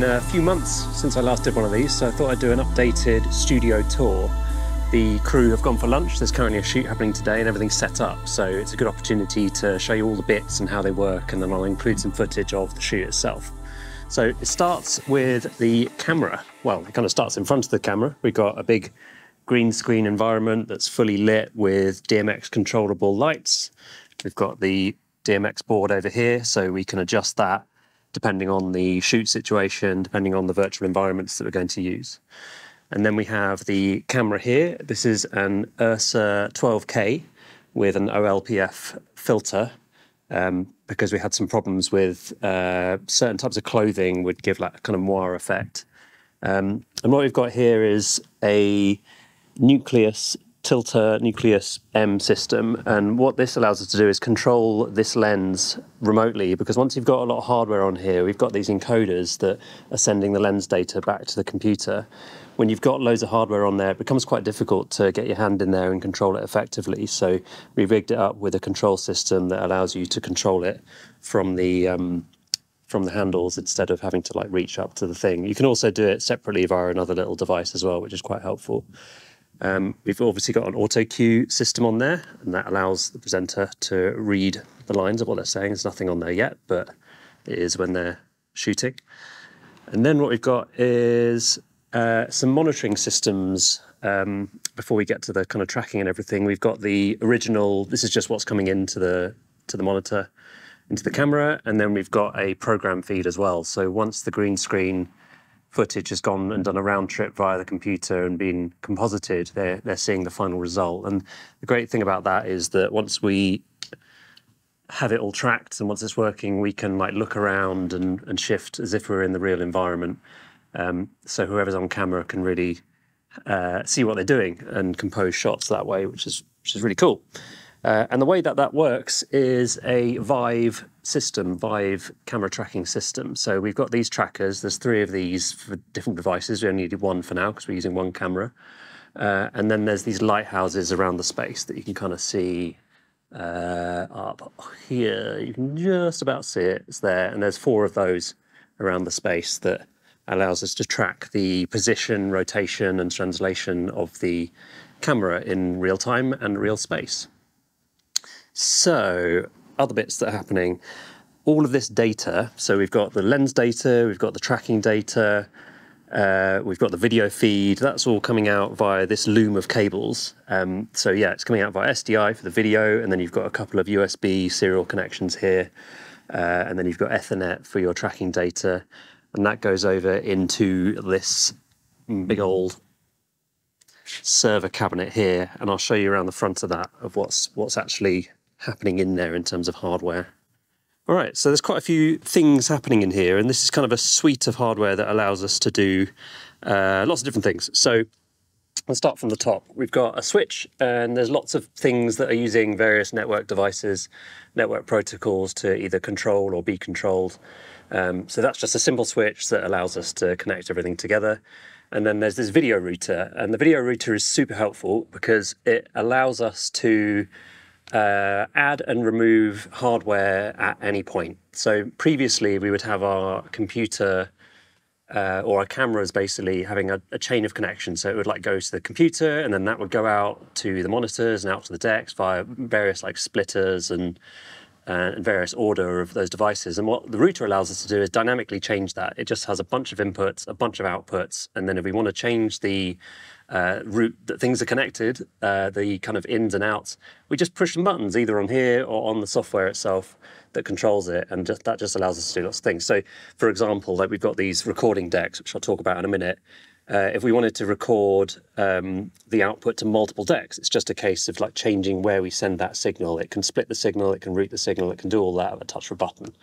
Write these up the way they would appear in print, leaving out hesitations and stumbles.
been a few months since I last did one of these, so I thought I'd do an updated studio tour. The crew have gone for lunch. There's currently a shoot happening today and everything's set up, so it's a good opportunity to show you all the bits and how they work, and then I'll include some footage of the shoot itself. So it starts with the camera. Well, it kind of starts in front of the camera. We've got a big green screen environment that's fully lit with DMX controllable lights. We've got the DMX board over here, so we can adjust that depending on the shoot situation, depending on the virtual environments that we're going to use. And then we have the camera here. This is an Ursa 12K with an OLPF filter because we had some problems with certain types of clothing would give like a kind of moire effect. And what we've got here is a Tilta Nucleus M system, and what this allows us to do is control this lens remotely, because once you've got a lot of hardware on here, we've got these encoders that are sending the lens data back to the computer. When you've got loads of hardware on there, it becomes quite difficult to get your hand in there and control it effectively, so we rigged it up with a control system that allows you to control it from the handles instead of having to like reach up to the thing. You can also do it separately via another little device as well, which is quite helpful. We've obviously got an auto cue system on there, and that allows the presenter to read the lines of what they're saying. There's nothing on there yet, but it is when they're shooting. And then what we've got is some monitoring systems. Before we get to the kind of tracking and everything, we've got the original. This is just what's coming into the monitor, into the camera, and then we've got a program feed as well. So once the green screen footage has gone and done a round trip via the computer and been composited, they're seeing the final result. And the great thing about that is that once we have it all tracked and once it's working, we can like look around and shift as if we're in the real environment. So whoever's on camera can really see what they're doing and compose shots that way, which is really cool. And the way that that works is a Vive system, Vive camera tracking system. So we've got these trackers. There's 3 of these for different devices. We only needed 1 for now because we're using 1 camera. And then there's these lighthouses around the space that you can kind of see up here. You can just about see it. It's there. And there's 4 of those around the space that allows us to track the position, rotation, and translation of the camera in real time and real space. So, other bits that are happening, all of this data, so we've got the lens data, we've got the tracking data, we've got the video feed, that's all coming out via this loom of cables. So yeah, it's coming out via SDI for the video, and then you've got a couple of USB serial connections here, and then you've got Ethernet for your tracking data, and that goes over into this big old server cabinet here, and I'll show you around the front of that, of what's actually happening in there in terms of hardware. All right, so there's quite a few things happening in here, and this is kind of a suite of hardware that allows us to do lots of different things. So let's start from the top. We've got a switch, and there's lots of things that are using various network devices, network protocols to either control or be controlled. So that's just a simple switch that allows us to connect everything together. And then there's this video router, and the video router is super helpful because it allows us to add and remove hardware at any point. So previously we would have our computer or our cameras basically having a chain of connections. So it would like go to the computer, and then that would go out to the monitors and out to the decks via various like splitters and various order of those devices. And what the router allows us to do is dynamically change that. It just has a bunch of inputs, a bunch of outputs, and then if we want to change the route that things are connected, the kind of ins and outs, we just push some buttons either on here or on the software itself that controls it, and that just allows us to do lots of things. So, for example, like we've got these recording decks, which I'll talk about in a minute. If we wanted to record the output to multiple decks, it's just a case of like changing where we send that signal. It can split the signal, it can route the signal, it can do all that at a touch of a button.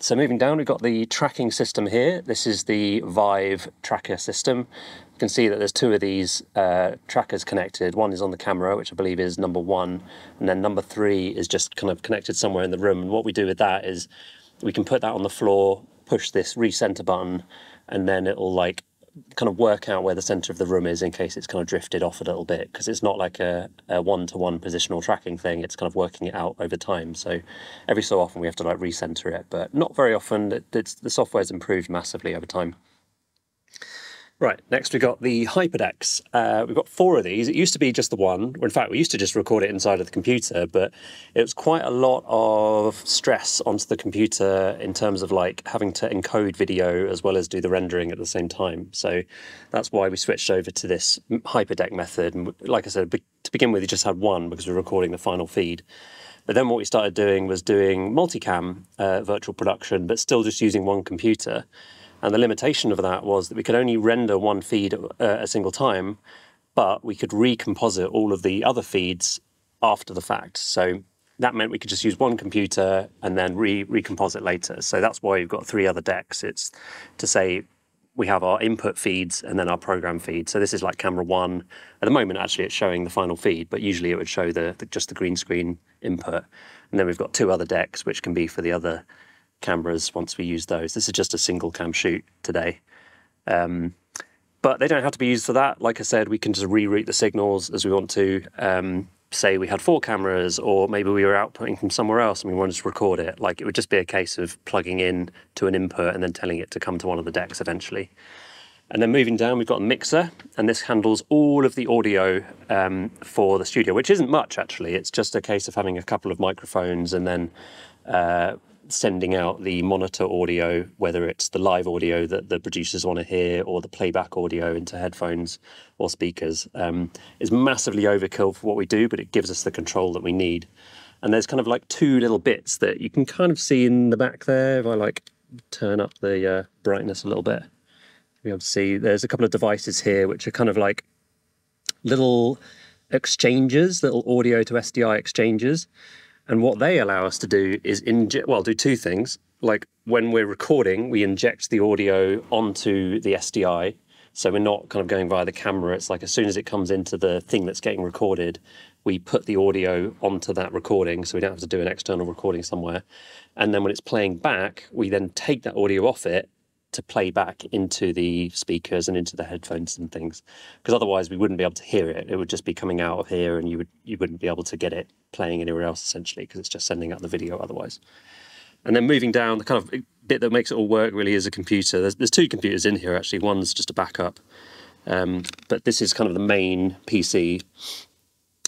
So moving down, we've got the tracking system here. This is the Vive tracker system. You can see that there's 2 of these trackers connected. One is on the camera, which I believe is number 1, and then number 3 is just kind of connected somewhere in the room. And what we do with that is we can put that on the floor, push this recenter button, and then it'll like kind of work out where the center of the room is in case it's kind of drifted off a little bit, because it's not like a one-to-one positional tracking thing. It's kind of working it out over time. So every so often we have to like recenter it, but not very often. The software's improved massively over time. Right, next we've got the Hyperdecks. We've got 4 of these. It used to be just the one. In fact, we used to just record it inside of the computer, but it was quite a lot of stress onto the computer in terms of like having to encode video as well as do the rendering at the same time. So that's why we switched over to this Hyperdeck method. And like I said, to begin with, we just had one because we were recording the final feed. But then what we started doing was doing multicam virtual production, but still just using one computer. And the limitation of that was that we could only render one feed at a single time, but we could recomposite all of the other feeds after the fact. So that meant we could just use one computer and then recomposite later. So that's why you've got 3 other decks. It's to say we have our input feeds and then our program feed. So this is like camera 1. At the moment, actually, it's showing the final feed, but usually it would show just the green screen input. And then we've got 2 other decks, which can be for the other cameras once we use those. This is just a single cam shoot today. But they don't have to be used for that. Like I said, we can just reroute the signals as we want to. Say we had 4 cameras, or maybe we were outputting from somewhere else and we wanted to record it. Like it would just be a case of plugging in to an input and then telling it to come to one of the decks eventually. And then moving down, we've got a mixer, and this handles all of the audio for the studio, which isn't much actually. It's just a case of having a couple of microphones and then sending out the monitor audio, whether it's the live audio that the producers want to hear or the playback audio into headphones or speakers. Is massively overkill for what we do, but it gives us the control that we need. And there's kind of like 2 little bits that you can kind of see in the back there. If I like turn up the brightness a little bit, you'll be able to see there's a couple of devices here which are kind of like little exchanges, little audio to SDI exchanges. And what they allow us to do is do 2 things. Like when we're recording, we inject the audio onto the SDI. So we're not kind of going via the camera. It's like as soon as it comes into the thing that's getting recorded, we put the audio onto that recording. So we don't have to do an external recording somewhere. And then when it's playing back, we then take that audio off it to play back into the speakers and into the headphones and things, because otherwise we wouldn't be able to hear it. It would just be coming out of here, and you wouldn't be able to get it playing anywhere else essentially, because it's just sending out the video otherwise. And then moving down, the kind of bit that makes it all work really is a computer. There's 2 computers in here actually. One's just a backup, but this is kind of the main PC.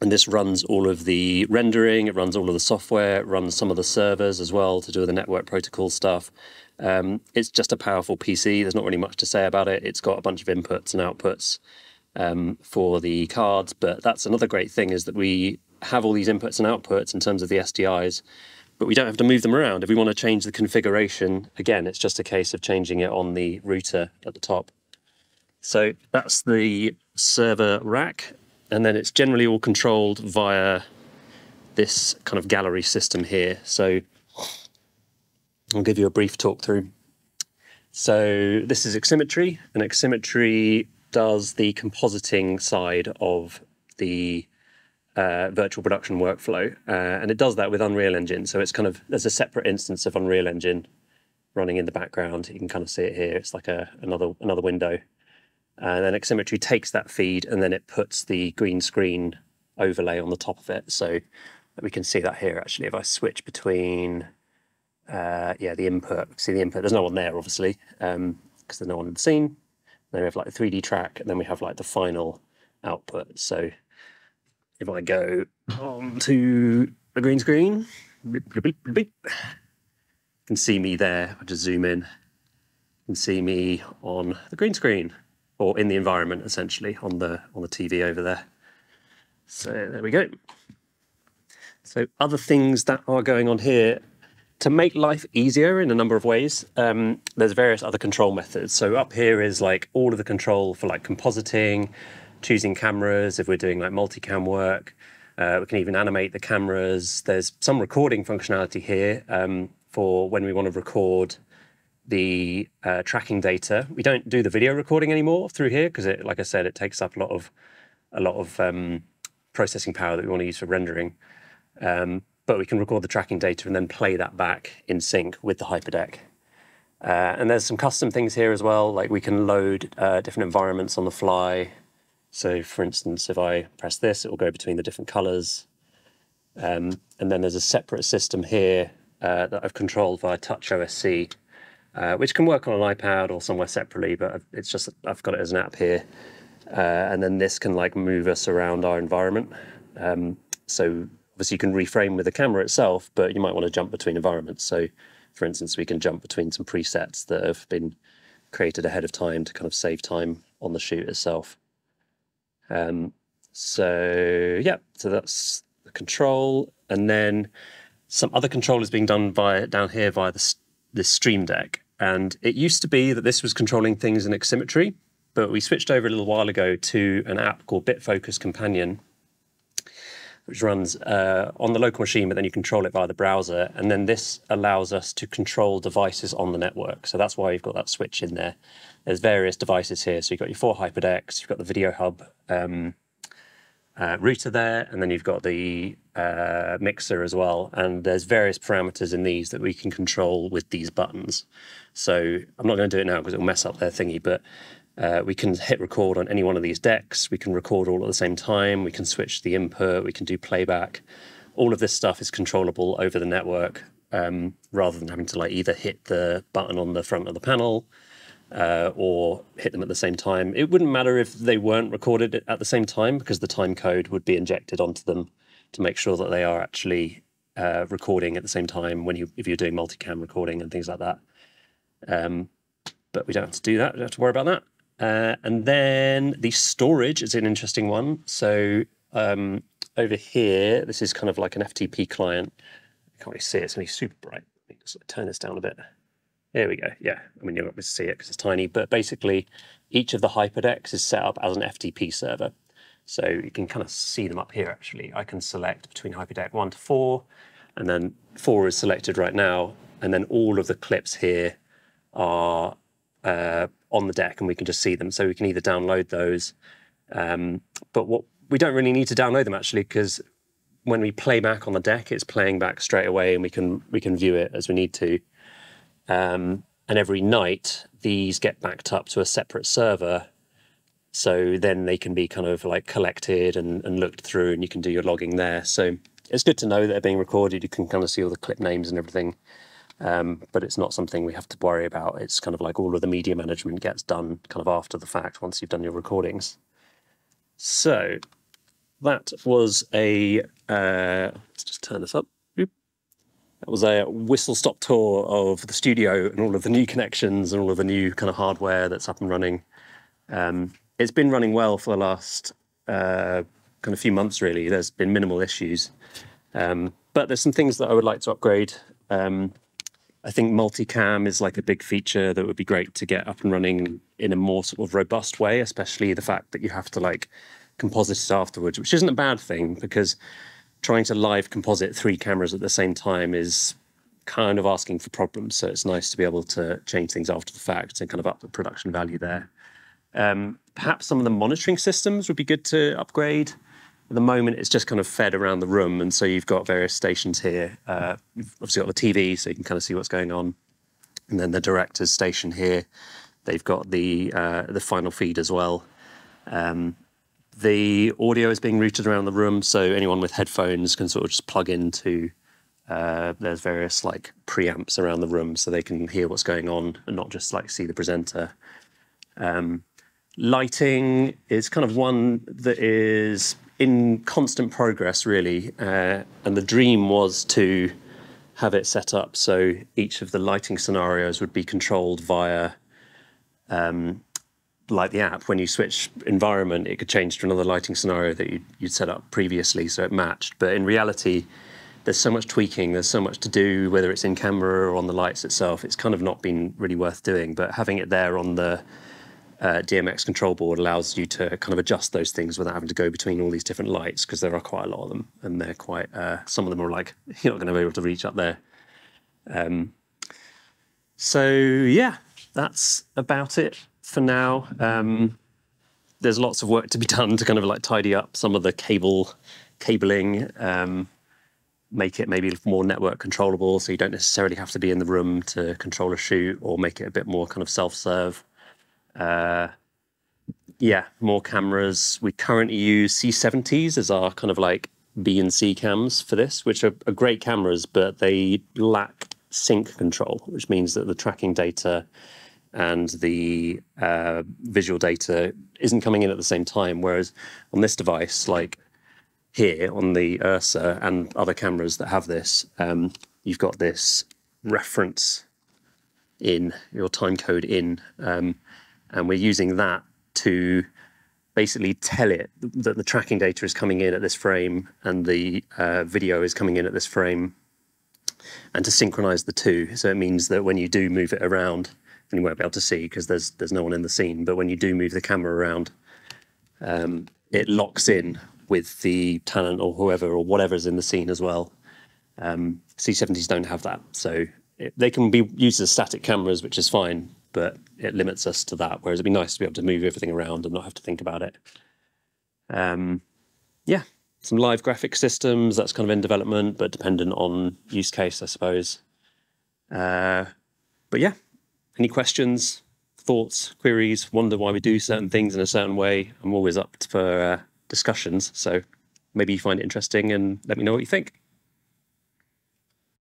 And this runs all of the rendering, it runs all of the software, it runs some of the servers as well to do with the network protocol stuff. It's just a powerful PC. There's not really much to say about it. It's got a bunch of inputs and outputs for the cards. But that's another great thing, is that we have all these inputs and outputs in terms of the SDIs, but we don't have to move them around. If we want to change the configuration, again, it's just a case of changing it on the router at the top. So that's the server rack. And then it's generally all controlled via this kind of gallery system here. So I'll give you a brief talk through. So this is Aximmetry, and Aximmetry does the compositing side of the virtual production workflow. And it does that with Unreal Engine. So it's kind of, there's a separate instance of Unreal Engine running in the background. You can kind of see it here. It's like another window. And then Aximmetry takes that feed and then it puts the green screen overlay on the top of it. So we can see that here, actually. If I switch between, the input, see the input, there's no one there, obviously, because there's no one in the scene. And then we have like the 3D track, and then we have like the final output. So if I go onto the green screen, you can see me there. I'll just zoom in. You can see me on the green screen, or in the environment, essentially, on the TV over there. So there we go. So other things that are going on here to make life easier in a number of ways. There's various other control methods. So up here is like all of the control for like compositing, choosing cameras, if we're doing like multicam work. We can even animate the cameras. There's some recording functionality here for when we want to record the tracking data. We don't do the video recording anymore through here because, like I said, it takes up a lot of processing power that we want to use for rendering. But we can record the tracking data and then play that back in sync with the Hyperdeck. And there's some custom things here as well, like we can load different environments on the fly. So for instance, if I press this, it will go between the different colors. And then there's a separate system here that I've controlled via TouchOSC, which can work on an iPad or somewhere separately, but it's just I've got it as an app here. And then this can like move us around our environment. So obviously you can reframe with the camera itself, but you might want to jump between environments. So for instance, we can jump between some presets that have been created ahead of time to kind of save time on the shoot itself. So that's the control. And then some other control is being done down here via this Stream Deck. And it used to be that this was controlling things in Aximmetry, but we switched over a little while ago to an app called BitFocus Companion, which runs on the local machine, but then you control it via the browser. And then this allows us to control devices on the network. So that's why you've got that switch in there. There's various devices here. So you've got your 4 Hyperdecks, you've got the Video Hub router there, and then you've got the mixer as well. And there's various parameters in these that we can control with these buttons. So I'm not going to do it now because it'll mess up their thingy, but we can hit record on any one of these decks. We can record all at the same time. We can switch the input. We can do playback. All of this stuff is controllable over the network, rather than having to like either hit the button on the front of the panel or hit them at the same time. It wouldn't matter if they weren't recorded at the same time because the time code would be injected onto them to make sure that they are actually recording at the same time if you're doing multicam recording and things like that. But we don't have to do that. We don't have to worry about that. And then the storage is an interesting one. So over here, this is kind of like an FTP client. I can't really see it. It's going to be super bright. Let me just turn this down a bit. There we go. Yeah, I mean, you're not going to see it because it's tiny. But basically, each of the Hyperdecks is set up as an FTP server. So you can kind of see them up here, actually. I can select between Hyperdeck 1 to 4. And then 4 is selected right now. And then all of the clips here are on the deck, and we can just see them. So we can either download those, but what we don't really need to download them actually, because when we play back on the deck, it's playing back straight away, and we can view it as we need to. And every night, these get backed up to a separate server, so then they can be kind of like collected and looked through, and you can do your logging there. So it's good to know that they're being recorded. You can kind of see all the clip names and everything. But it's not something we have to worry about. It's kind of like all of the media management gets done kind of after the fact once you've done your recordings. So that was a, let's just turn this up. That was a whistle-stop tour of the studio and all of the new connections and all of the new kind of hardware that's up and running. It's been running well for the last kind of few months, really. There's been minimal issues. But there's some things that I would like to upgrade. I think multicam is like a big feature that would be great to get up and running in a more sort of robust way, especially the fact that you have to like composite it afterwards, which isn't a bad thing because trying to live composite 3 cameras at the same time is kind of asking for problems. So it's nice to be able to change things after the fact and kind of up the production value there. Perhaps some of the monitoring systems would be good to upgrade. At the moment, it's just kind of fed around the room, and so you've got various stations here. You've obviously got the TV, so you can kind of see what's going on, and then the director's station here. They've got the final feed as well. The audio is being routed around the room, so anyone with headphones can sort of just plug into. There's various like preamps around the room, so they can hear what's going on and not just like see the presenter. Lighting is kind of one that is in constant progress, really, and the dream was to have it set up so each of the lighting scenarios would be controlled via, like the app, when you switch environment, it could change to another lighting scenario that you'd set up previously, so it matched. But in reality, there's so much tweaking, there's so much to do, whether it's in camera or on the lights itself, it's kind of not been really worth doing, but having it there on the DMX control board allows you to kind of adjust those things without having to go between all these different lights, because there are quite a lot of them, and they're quite, some of them are like, you're not going to be able to reach up there. So yeah, that's about it for now. There's lots of work to be done to kind of like tidy up some of the cabling. make it maybe more network controllable, so you don't necessarily have to be in the room to control a shoot, or make it a bit more kind of self-serve. Yeah, more cameras. We currently use C70s as our kind of like B and C cams for this, which are great cameras, but they lack sync control, which means that the tracking data and the visual data isn't coming in at the same time. Whereas on this device, like here on the Ursa and other cameras that have this, you've got this reference in, your timecode in, and we're using that to basically tell it that the tracking data is coming in at this frame and the video is coming in at this frame, and to synchronize the two. So it means that when you do move it around, and you won't be able to see because there's no one in the scene, but when you do move the camera around, it locks in with the talent or whoever or whatever's in the scene as well. C70s don't have that, so they can be used as static cameras, which is fine, but it limits us to that, whereas it'd be nice to be able to move everything around and not have to think about it. Yeah, some live graphic systems, that's kind of in development, but dependent on use case, I suppose. But yeah, any questions, thoughts, queries, wonder why we do certain things in a certain way? I'm always up for discussions, so maybe you find it interesting and let me know what you think.